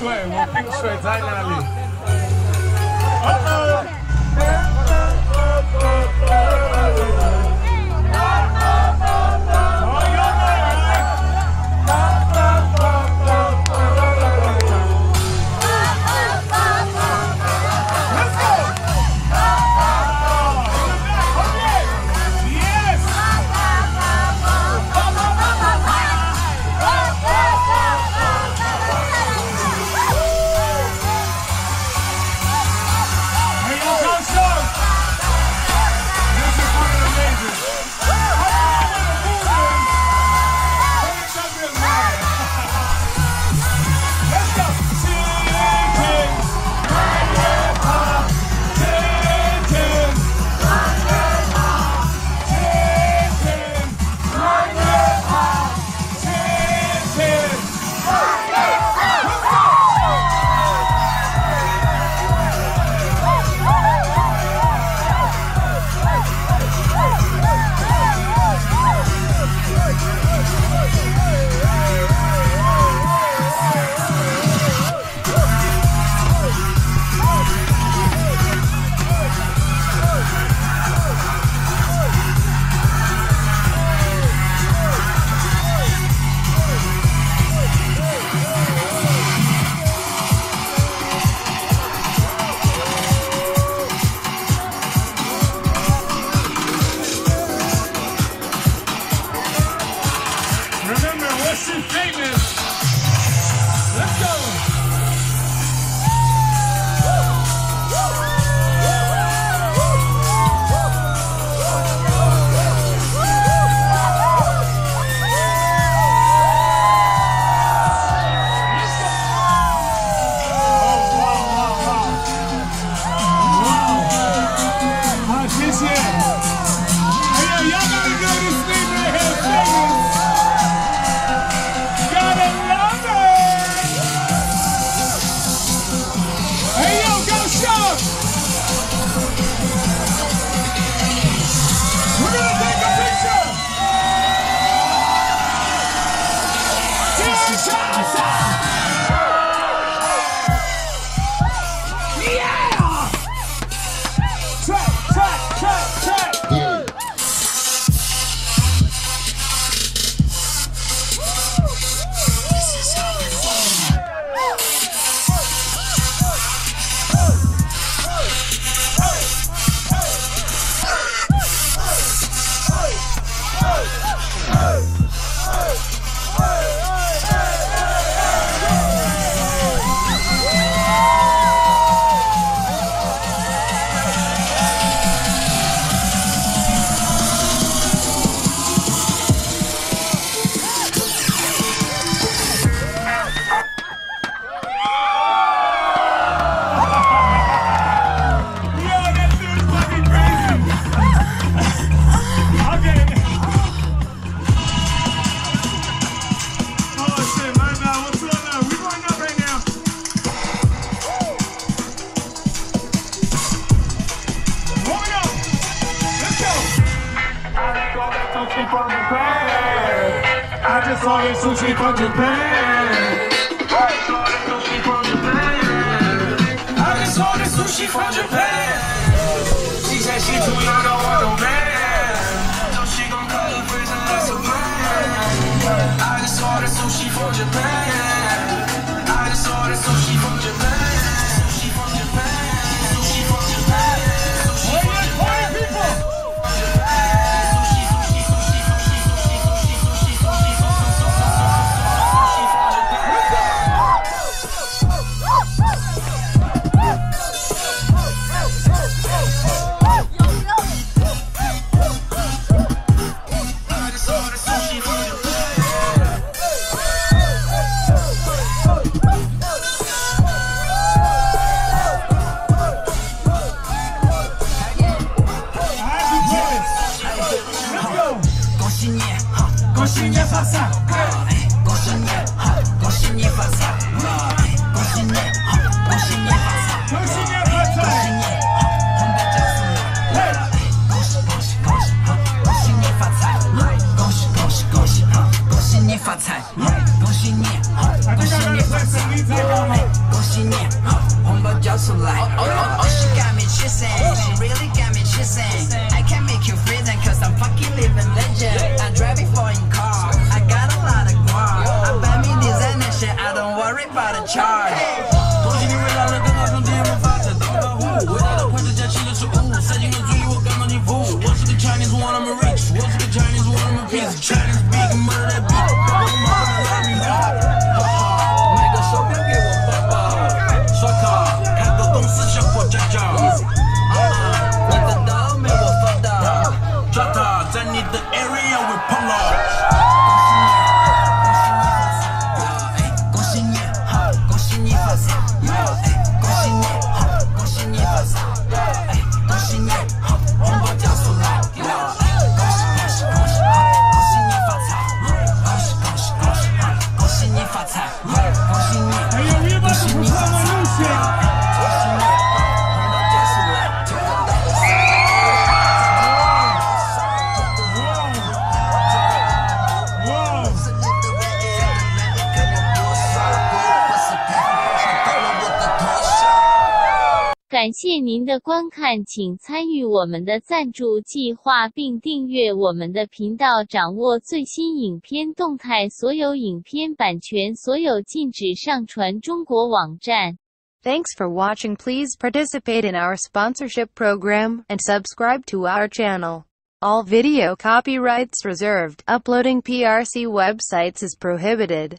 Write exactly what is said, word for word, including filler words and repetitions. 水，我冰水在哪里？哦哦 Sushi from Japan. I saw the sushi from Japan. I saw the sushi from Japan. She said she too young, don't want no man. So she gon' call her friends and let some man. I just saw the sushi from Japan. I just saw the sushi from Japan. Sushi from Japan. Sushi from Japan. Sushi from Japan. I think I gotta play some leads. 感谢您的观看，请参与我们的赞助计划并订阅我们的频道，掌握最新影片动态。所有影片版权所有，禁止上传中国网站。Thanks for watching. Please participate in our sponsorship program and subscribe to our channel. All video copyrights reserved. Uploading P R C websites is prohibited.